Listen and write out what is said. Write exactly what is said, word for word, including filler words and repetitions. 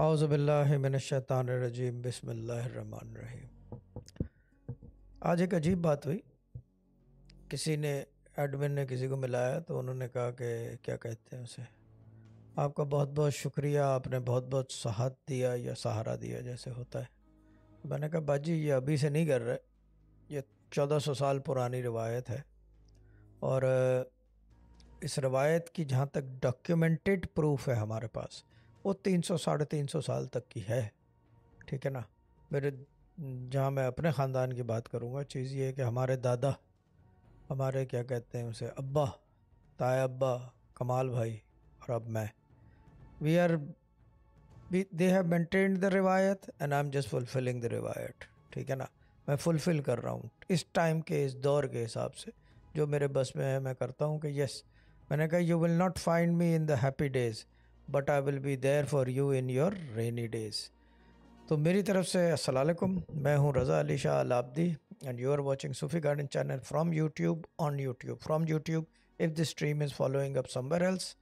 औज़ुबिल्लाहि मिनश्शैतानिर्रजीम बिस्मिल्लाहिर्रहमानिर्रहीम। आज एक अजीब बात हुई। किसी ने एडमिन ने किसी को मिलाया तो उन्होंने कहा कि क्या कहते हैं उसे, आपका बहुत बहुत शुक्रिया, आपने बहुत बहुत साहत दिया या सहारा दिया जैसे होता है। मैंने कहा बाजी ये अभी से नहीं कर रहे, ये चौदह सौ साल पुरानी रिवायत है और इस रिवायत की जहाँ तक डॉक्यूमेंटेड प्रूफ है हमारे पास वो तीन सौ साढ़े तीन सौ साल तक की है, ठीक है ना। मेरे जहाँ मैं अपने ख़ानदान की बात करूँगा, चीज़ ये है कि हमारे दादा, हमारे क्या कहते हैं उसे अब्बा, ताया अब्बा, कमाल भाई और अब मैं, we are they have maintained the रिवायत and I am just fulfilling the रिवायत, ठीक है ना। मैं फुलफ़िल कर रहा हूँ इस टाइम के, इस दौर के हिसाब से जो मेरे बस में है मैं करता हूँ कि यस। मैंने कहा you will not find me in the happy days but I will be there for you in your rainy days. तो मेरी तरफ से अस्सलाम वालेकुम, मैं हूँ Raza Ali Shah Al-Abidi and you are watching Sufi garden channel from YouTube on YouTube from YouTube. If this stream is following up somewhere else